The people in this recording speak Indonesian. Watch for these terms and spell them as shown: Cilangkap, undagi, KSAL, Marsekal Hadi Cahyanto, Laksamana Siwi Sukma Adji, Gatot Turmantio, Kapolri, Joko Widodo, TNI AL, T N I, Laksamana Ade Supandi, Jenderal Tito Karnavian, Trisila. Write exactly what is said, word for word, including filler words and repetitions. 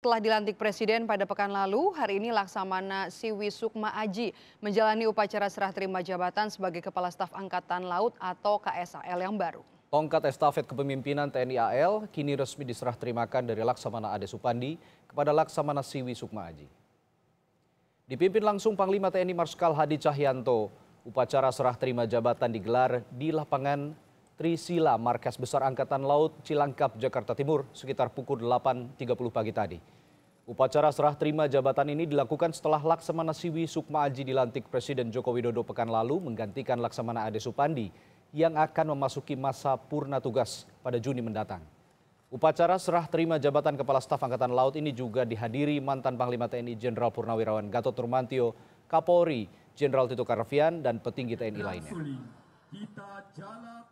Setelah dilantik Presiden pada pekan lalu, hari ini Laksamana Siwi Sukma Adji menjalani upacara serah terima jabatan sebagai Kepala Staf Angkatan Laut atau K S A L yang baru. Tongkat estafet kepemimpinan T N I A L kini resmi diserah terimakan dari Laksamana Ade Supandi kepada Laksamana Siwi Sukma Adji. Dipimpin langsung Panglima T N I Marsekal Hadi Cahyanto, upacara serah terima jabatan digelar di lapangan Trisila, Markas Besar Angkatan Laut Cilangkap, Jakarta Timur, sekitar pukul delapan tiga puluh pagi tadi. Upacara serah terima jabatan ini dilakukan setelah Laksamana Siwi Sukma Adji dilantik Presiden Joko Widodo pekan lalu menggantikan Laksamana Ade Supandi yang akan memasuki masa purna tugas pada Juni mendatang. Upacara serah terima jabatan Kepala Staf Angkatan Laut ini juga dihadiri mantan Panglima T N I Jenderal Purnawirawan Gatot Turmantio, Kapolri Jenderal Tito Karnavian, dan petinggi T N I lainnya. Kita jalan